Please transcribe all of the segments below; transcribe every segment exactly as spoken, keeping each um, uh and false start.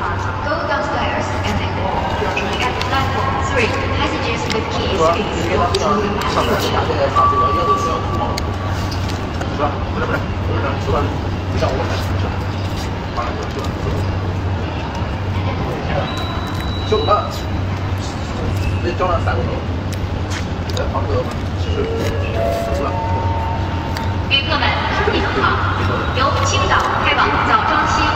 cars, go downstairs and then walk. You'll be at platform three. Passengers with keys can go to the passenger 请到开往枣庄西单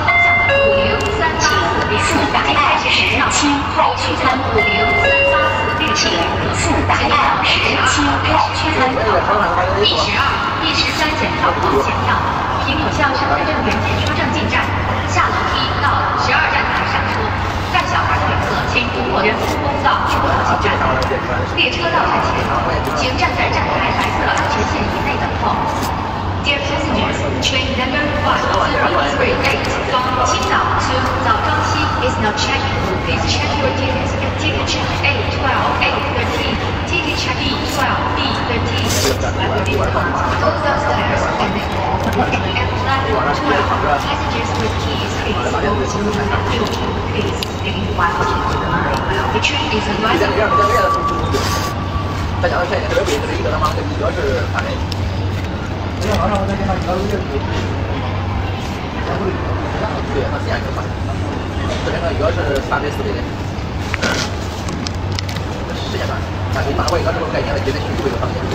向服务流三七四列车打开时，请靠出餐服务流三八四地勤四百一十二，一十三检票口检票，请有效乘客证员检出证进站，下楼梯到十二站台上车，站小孩的旅客请通过人行通道左右请前行内等候。 Dear passengers, train number one oh three from Qingdao to Zaozhangxi is now checking. Please check your tickets. Ticket check A twelve, A thirteen, ticket check B twelve, B thirteen. Go downstairs and then walk. At platform twelve, passengers with keys, please go to platform. Please leave while the train is arriving. 这个主要是三百四的，这是世界上，但是马尾哥这种概念，绝对是不会有方向的。